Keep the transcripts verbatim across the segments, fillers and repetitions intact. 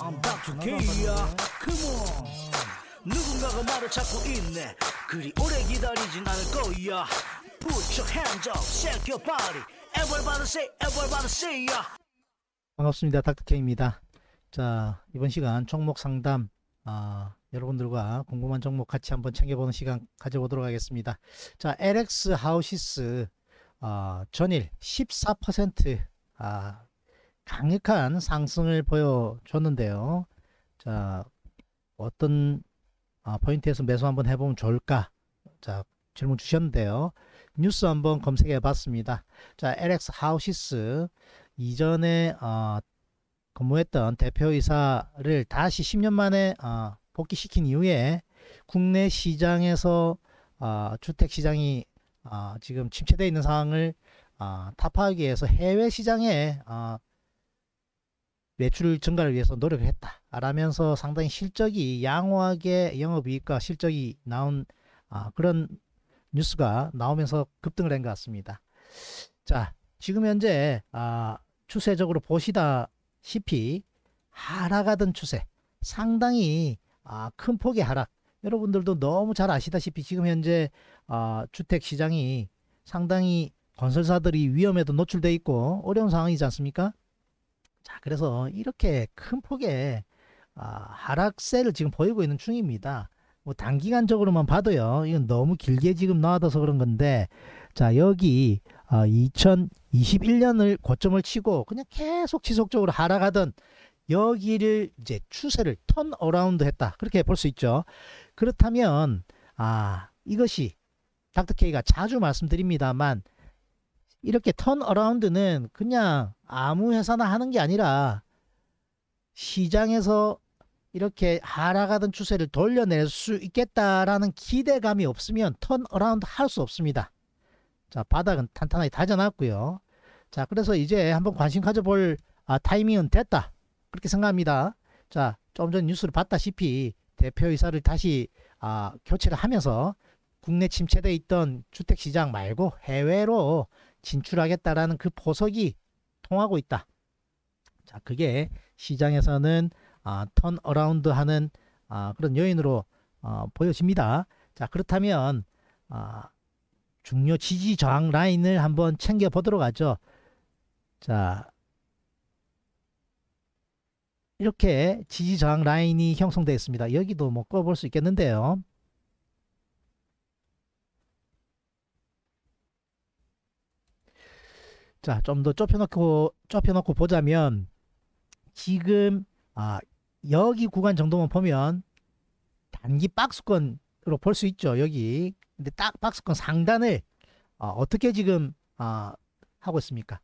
I'm 닥터케이야. Come on. 누군가가 말을 찾고 있네. 그리 오래 기다리진 않을 거야. Put your hands up, shake your body. Everybody say, everybody say ya. 반갑습니다. 닥터케이입니다. 자, 이번 시간 종목 상담, 아, 여러분들과 궁금한 종목 같이 한번 챙겨보는 시간 가져보도록 하겠습니다. 자, 엘엑스하우시스 어, 전일 십사 퍼센트 아, 강력한 상승을 보여줬는데요. 자, 어떤 아, 포인트에서 매수 한번 해보면 좋을까? 자, 질문 주셨는데요. 뉴스 한번 검색해 봤습니다. 자, 엘엑스하우시스 이전에 어, 근무했던 대표이사를 다시 십 년 만에 어, 복귀시킨 이후에 국내 시장에서 어, 주택시장이 어, 지금 침체되어 있는 상황을 어, 타파하기 위해서 해외 시장에 어, 매출 증가를 위해서 노력을 했다 라면서 상당히 실적이 양호하게 영업이익과 실적이 나온 어, 그런 뉴스가 나오면서 급등을 한 것 같습니다. 자, 지금 현재 어, 추세적으로 보시다시피 하락하던 추세 상당히 아, 큰 폭의 하락, 여러분들도 너무 잘 아시다시피 지금 현재 어, 주택시장이 상당히 건설사들이 위험에도 노출되어 있고 어려운 상황이지 않습니까? 자, 그래서 이렇게 큰 폭의 어, 하락세를 지금 보이고 있는 중입니다. 뭐 단기간적으로만 봐도요, 이건 너무 길게 지금 나와서 그런 건데, 자, 여기 어, 이천이십일 년을 고점을 치고 그냥 계속 지속적으로 하락하던 여기를 이제 추세를 턴 어라운드 했다, 그렇게 볼 수 있죠. 그렇다면 아, 이것이 닥터케이가 자주 말씀드립니다만, 이렇게 턴 어라운드는 그냥 아무 회사나 하는 게 아니라 시장에서 이렇게 하락하던 추세를 돌려낼 수 있겠다라는 기대감이 없으면 턴 어라운드 할 수 없습니다. 자, 바닥은 탄탄하게 다져놨고요. 자, 그래서 이제 한번 관심 가져볼 아, 타이밍은 됐다, 그렇게 생각합니다. 자, 조금 전 뉴스를 봤다시피 대표이사를 다시 아, 교체를 하면서 국내 침체되어 있던 주택시장 말고 해외로 진출하겠다라는 그 포석이 통하고 있다. 자, 그게 시장에서는 아, 턴 어라운드 하는 아, 그런 요인으로 어, 보여집니다. 자, 그렇다면 아, 중요 지지 저항 라인을 한번 챙겨 보도록 하죠. 자, 이렇게 지지저항 라인이 형성되어 있습니다. 여기도 뭐 꺼볼 수 있겠는데요. 자, 좀 더 좁혀놓고 좁혀놓고 보자면 지금 아, 여기 구간 정도만 보면 단기 박스권으로 볼 수 있죠. 여기 근데 딱 박스권 상단을 아, 어떻게 지금 아, 하고 있습니까?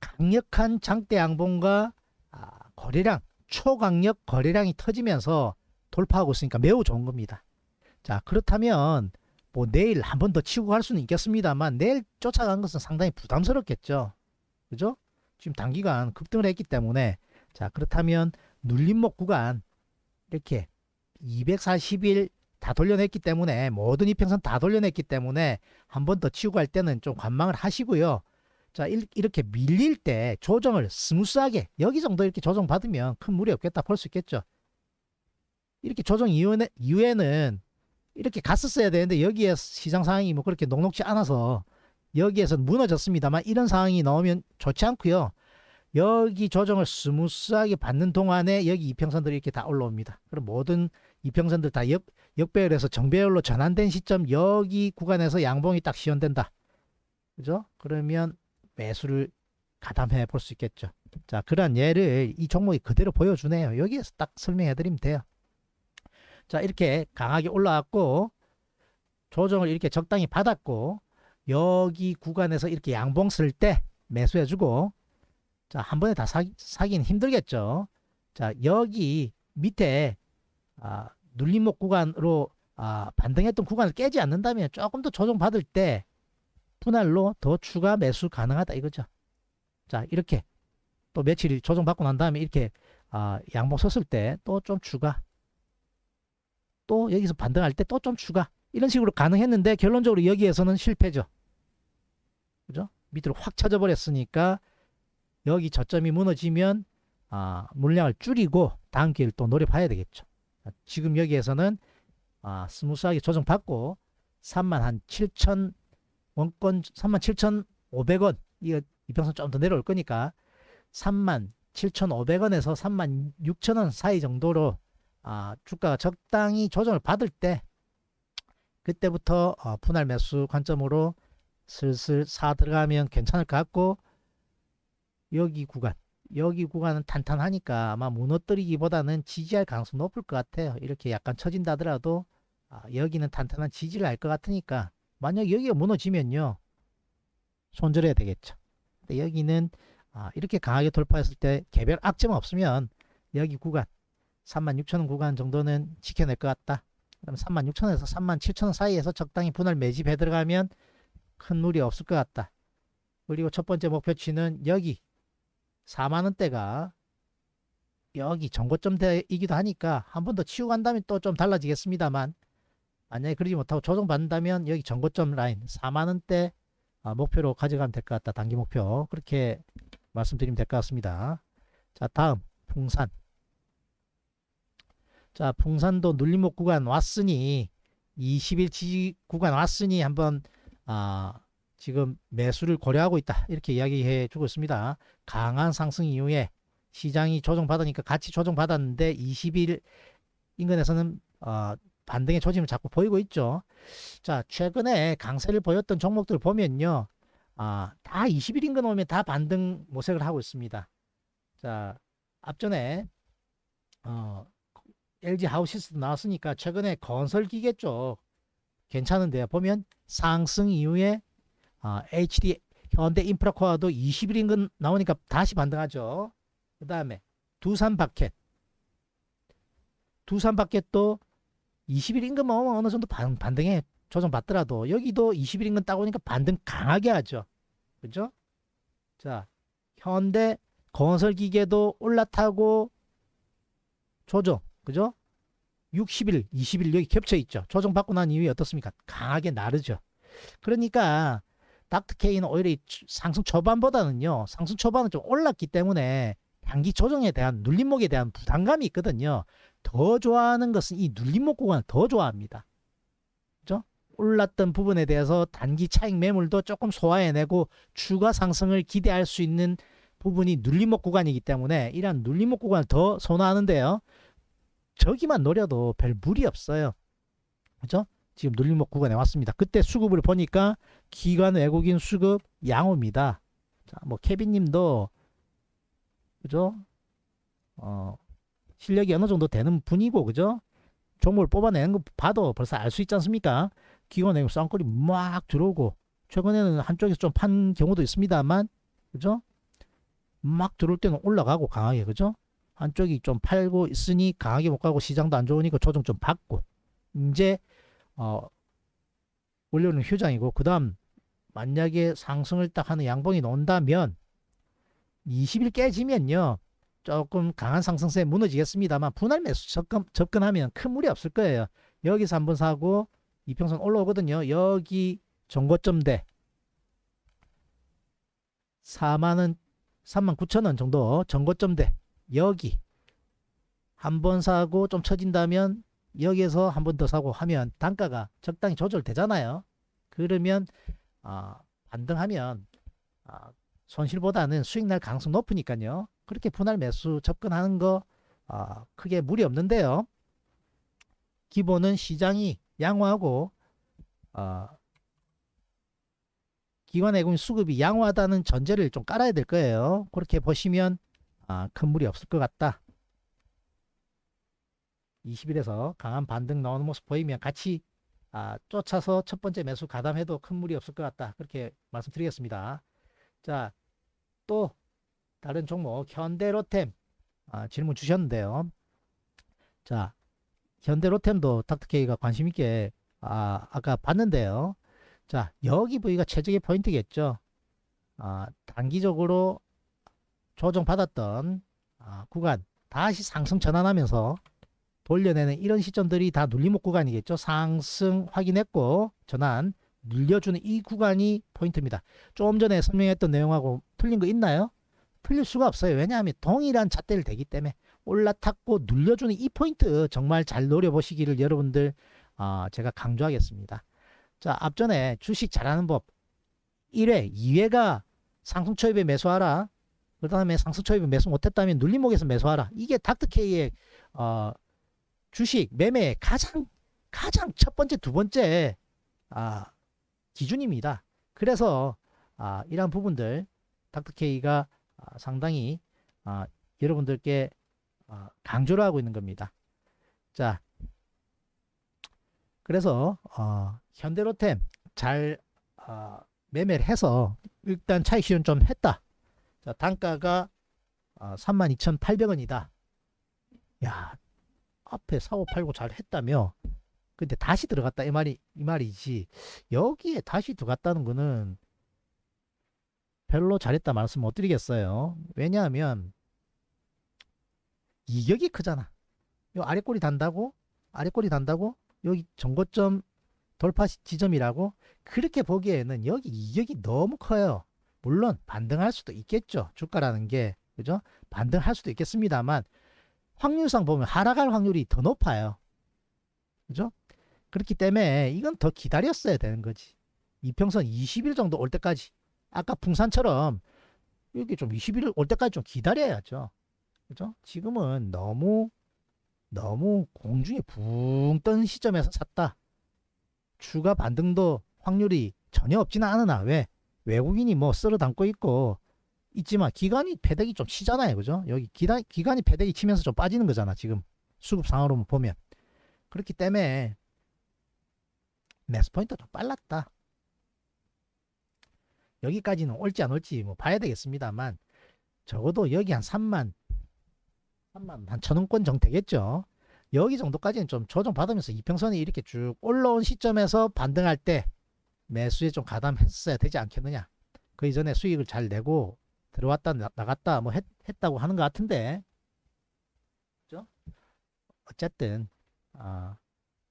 강력한 장대 양봉과 아, 거래량, 초강력 거래량이 터지면서 돌파하고 있으니까 매우 좋은 겁니다. 자, 그렇다면 뭐 내일 한 번 더 치고 갈 수는 있겠습니다만 내일 쫓아간 것은 상당히 부담스럽겠죠. 그죠? 지금 단기간 급등을 했기 때문에. 자, 그렇다면 눌림목 구간 이렇게 이백사십 일 다 돌려냈기 때문에, 모든 이평선 다 돌려냈기 때문에 한 번 더 치고 갈 때는 좀 관망을 하시고요. 자, 이렇게 밀릴 때 조정을 스무스하게 여기 정도 이렇게 조정 받으면 큰 무리 없겠다 볼 수 있겠죠. 이렇게 조정 이후에, 이후에는 이렇게 갔었어야 되는데 여기에 시장 상황이 뭐 그렇게 녹록지 않아서 여기에서 무너졌습니다만 이런 상황이 나오면 좋지 않고요. 여기 조정을 스무스하게 받는 동안에 여기 이평선들이 이렇게 다 올라옵니다. 그럼 모든 이평선들 다 역, 역배열에서 정배열로 전환된 시점, 여기 구간에서 양봉이 딱 시연된다. 그죠? 그러면 매수를 가담해 볼 수 있겠죠. 자, 그러한 예를 이 종목이 그대로 보여주네요. 여기에서 딱 설명해 드리면 돼요. 자, 이렇게 강하게 올라왔고 조정을 이렇게 적당히 받았고 여기 구간에서 이렇게 양봉 쓸 때 매수해 주고, 자, 한 번에 다 사기, 사기는 힘들겠죠. 자, 여기 밑에 아, 눌림목 구간으로 아, 반등했던 구간을 깨지 않는다면 조금 더 조정 받을 때 분할로 더 추가 매수 가능하다 이거죠. 자, 이렇게 또 며칠 조정받고 난 다음에 이렇게 아, 양봉 섰을 때 또 좀 추가, 또 여기서 반등할 때 또 좀 추가, 이런 식으로 가능했는데 결론적으로 여기에서는 실패죠. 그죠? 밑으로 확 쳐져 버렸으니까 여기 저점이 무너지면 아, 물량을 줄이고 다음 기회를 또 노려봐야 되겠죠. 지금 여기에서는 아, 스무스하게 조정받고 삼만 칠천 원권, 삼만 칠천 오백 원, 이, 이 평선 좀 더 내려올 거니까 삼만 칠천 오백 원에서 삼만 육천 원 사이 정도로 아, 주가가 적당히 조정을 받을 때 그때부터 어, 분할 매수 관점으로 슬슬 사 들어가면 괜찮을 것 같고, 여기 구간 여기 구간은 탄탄하니까 아마 무너뜨리기보다는 지지할 가능성이 높을 것 같아요. 이렇게 약간 처진다 하더라도 아, 여기는 탄탄한 지지를 할 것 같으니까 만약 여기가 무너지면요 손절해야 되겠죠. 근데 여기는 아, 이렇게 강하게 돌파했을 때 개별 악재만 없으면 여기 구간 삼만 육천 원 구간 정도는 지켜낼 것 같다. 그럼 삼만 육천 원에서 삼만 칠천 원 사이에서 적당히 분할 매집해 들어가면 큰 무리 없을 것 같다. 그리고 첫 번째 목표치는 여기 사만 원대가 여기 전고점대이기도 하니까 한 번 더 치고 간다면 또 좀 달라지겠습니다만, 만약에 그러지 못하고 조정받는다면 여기 전고점 라인 사만 원대 목표로 가져가면 될 것 같다. 단기 목표 그렇게 말씀드리면 될 것 같습니다. 자, 다음 풍산. 자, 풍산도 눌림목 구간 왔으니 이십 일 지지 구간 왔으니 한번 아, 지금 매수를 고려하고 있다, 이렇게 이야기해 주고 있습니다. 강한 상승 이후에 시장이 조정받으니까 같이 조정받았는데 이십 일 인근에서는 어, 반등의 조짐을 자꾸 보이고 있죠. 자, 최근에 강세를 보였던 종목들 보면요 아, 다 이십 일 인근 오면 다 반등 모색을 하고 있습니다. 자, 앞전에 어, 엘지하우시스도 나왔으니까 최근에 건설기계 쪽 괜찮은데요. 보면 상승 이후에 아, 에이치디 현대인프라코어도 이십 일 인근 나오니까 다시 반등하죠. 그 다음에 두산바켓. 두산바켓도 이십 일 인근만 오면 어느 정도 반, 반등에 조정받더라도 여기도 이십 일 인근 따고 오니까 반등 강하게 하죠. 그죠? 자, 현대 건설기계도 올라타고 조정. 그죠? 육십 일, 이십 일 여기 겹쳐있죠. 조정받고 난 이후에 어떻습니까? 강하게 나르죠. 그러니까 닥터케이는 오히려 이 상승 초반보다는요, 상승 초반은 좀 올랐기 때문에 단기 조정에 대한 눌림목에 대한 부담감이 있거든요. 더 좋아하는 것은 이 눌림목 구간을 더 좋아합니다. 그죠? 올랐던 부분에 대해서 단기 차익 매물도 조금 소화해내고 추가 상승을 기대할 수 있는 부분이 눌림목 구간이기 때문에 이러한 눌림목 구간을 더 선호하는데요. 저기만 노려도 별 무리 없어요. 그죠? 지금 눌림목 구간에 왔습니다. 그때 수급을 보니까 기관 외국인 수급 양호입니다. 자, 뭐 케빈님도 그죠? 어, 실력이 어느 정도 되는 분이고 그죠? 종목을 뽑아내는 거 봐도 벌써 알 수 있지 않습니까? 기관 외국인 쌍끌이 막 들어오고 최근에는 한쪽에서 좀 판 경우도 있습니다만 그죠? 막 들어올 때는 올라가고 강하게 그죠? 한쪽이 좀 팔고 있으니 강하게 못 가고 시장도 안 좋으니까 조정 좀 받고 이제 어, 원료는 휴장이고 그 다음 만약에 상승을 딱 하는 양봉이 나온다면 이십 일 깨지면요 조금 강한 상승세에 무너지겠습니다만 분할 매수 접근, 접근하면 큰 무리 없을 거예요. 여기서 한번 사고 이평선 올라오거든요. 여기 전고점대 사만 원, 삼만 구천 원 정도 전고점대 여기 한번 사고 좀 처진다면 여기에서 한 번 더 사고 하면 단가가 적당히 조절되잖아요. 그러면 어, 반등하면 어, 손실보다는 수익 날 가능성 높으니까요. 그렇게 분할 매수 접근하는 거 어, 크게 무리 없는데요. 기본은 시장이 양호하고 어, 기관 외국인 수급이 양호하다는 전제를 좀 깔아야 될 거예요. 그렇게 보시면 아, 큰 무리 없을 것 같다. 이십 일에서 강한 반등 나오는 모습 보이면 같이 아, 쫓아서 첫 번째 매수 가담해도 큰 무리 없을 것 같다. 그렇게 말씀드리겠습니다. 자, 또 다른 종목 현대로템 아, 질문 주셨는데요. 자, 현대로템도 닥터케이가 관심 있게 아, 아까 봤는데요. 자, 여기 부위가 최적의 포인트겠죠. 아, 단기적으로 조정받았던 아, 구간 다시 상승 전환하면서 돌려내는 이런 시점들이 다 눌림목 구간이겠죠. 상승 확인했고 전환 눌려주는 이 구간이 포인트입니다. 조금 전에 설명했던 내용하고 틀린 거 있나요? 풀릴 수가 없어요. 왜냐하면 동일한 잣대를 대기 때문에. 올라탔고 눌려주는 이 포인트 정말 잘 노려보시기를 여러분들 어, 제가 강조하겠습니다. 자, 앞전에 주식 잘하는 법 일 회, 이 회가 상승 초입에 매수하라. 그 다음에 상승 초입에 매수 못했다면 눌림목에서 매수하라. 이게 닥터케이의 어, 주식 매매의 가장 가장 첫 번째, 두 번째 아, 기준입니다. 그래서 아, 이러한 부분들 닥터케이가 아, 상당히 아, 여러분들께 아, 강조를 하고 있는 겁니다. 자, 그래서 어, 현대로템 잘 어, 매매를 해서 일단 차익 실현 좀 했다. 자, 단가가 어, 삼만 이천팔백 원이다. 야, 앞에 사고 팔고 잘 했다며. 근데 다시 들어갔다 이 말이 이 말이지. 여기에 다시 들어갔다는 거는 별로 잘했다 말씀 못 드리겠어요. 왜냐하면 이격이 크잖아. 요 아래 꼬리 단다고, 아래 꼬리 단다고, 여기 전고점 돌파 지점이라고 그렇게 보기에는 여기 이격이 너무 커요. 물론 반등할 수도 있겠죠. 주가라는 게, 그죠? 반등할 수도 있겠습니다만 확률상 보면 하락할 확률이 더 높아요. 그죠? 그렇기 때문에 이건 더 기다렸어야 되는 거지. 이평선 이십 일 정도 올 때까지, 아까 풍산처럼 이렇게 좀 이십 일 올 때까지 좀 기다려야죠. 그죠? 지금은 너무 너무 공중에 붕 뜬 시점에서 샀다. 추가 반등도 확률이 전혀 없지는 않으나, 왜? 외국인이 뭐 쓸어 담고 있고 있지만 기간이 패대기 좀 치잖아요. 그죠? 여기 기간, 기간이 패대기 치면서 좀 빠지는 거잖아. 지금 수급 상황으로 보면. 그렇기 때문에 매수 포인트가 좀 빨랐다. 여기까지는 올지 안 올지 뭐 봐야 되겠습니다만 적어도 여기 한 삼만, 삼만 한 천 원권 정도 되겠죠. 여기 정도까지는 좀 조정받으면서 이평선이 이렇게 쭉 올라온 시점에서 반등할 때 매수에 좀 가담했어야 되지 않겠느냐. 그 이전에 수익을 잘 내고 들어왔다 나갔다 뭐 했, 했다고 하는 것 같은데, 그죠? 어쨌든 아,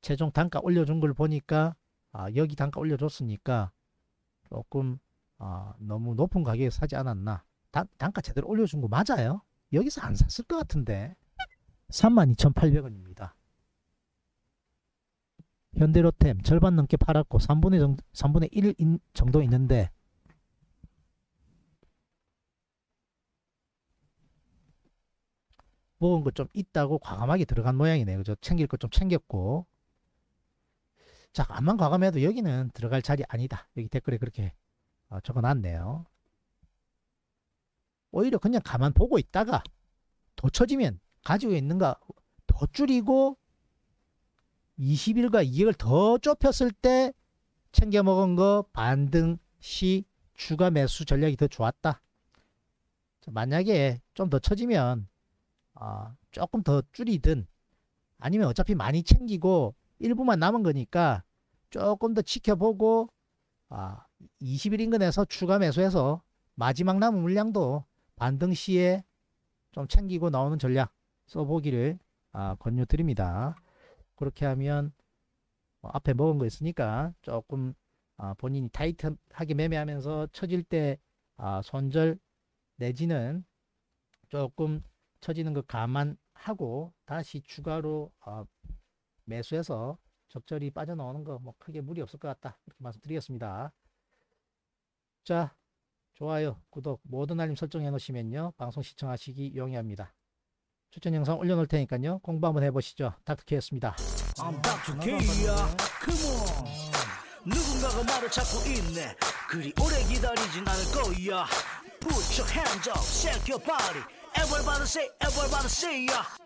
최종 단가 올려준 걸 보니까 아, 여기 단가 올려줬으니까 조금 아, 너무 높은 가격에 사지 않았나. 단, 단가 제대로 올려준 거 맞아요? 여기서 안 샀을 것 같은데. 삼만 이천팔백 원입니다 현대로템 절반 넘게 팔았고 삼분의, 정도, 삼분의 일 정도 있는데 먹은 거 좀 있다고 과감하게 들어간 모양이네요. 그죠? 챙길 거 좀 챙겼고. 자, 암만 과감해도 여기는 들어갈 자리 아니다. 여기 댓글에 그렇게 어, 적어놨네요. 오히려 그냥 가만 보고 있다가 더 쳐지면 가지고 있는가 더 줄이고 이십 일과 이 일을 더 좁혔을 때 챙겨 먹은 거 반등 시 추가 매수 전략이 더 좋았다. 자, 만약에 좀 더 쳐지면 어, 조금 더 줄이든 아니면 어차피 많이 챙기고 일부만 남은 거니까 조금 더 지켜보고 어, 이십 일 인근에서 추가 매수해서 마지막 남은 물량도 반등 시에 좀 챙기고 나오는 전략 써보기를 어, 권유드립니다. 그렇게 하면 뭐 앞에 먹은 거 있으니까 조금 어, 본인이 타이트하게 매매하면서 처질 때 어, 손절 내지는 조금 처지는 거 감안하고 다시 추가로 어, 매수해서 적절히 빠져나오는 거 뭐 크게 무리 없을 것 같다. 이렇게 말씀드리겠습니다. 자, 좋아요, 구독, 모든 알림 설정해 놓으시면요 방송 시청하시기 용이합니다. 추천 영상 올려놓을 테니까요 공부 한번 해보시죠. 닥터케이였습니다. 누군가가 말을 찾고 있네. 그리 오래 기다리진 않을 거야. Put your hands up, shake your body. Everybody say, everybody say, yeah.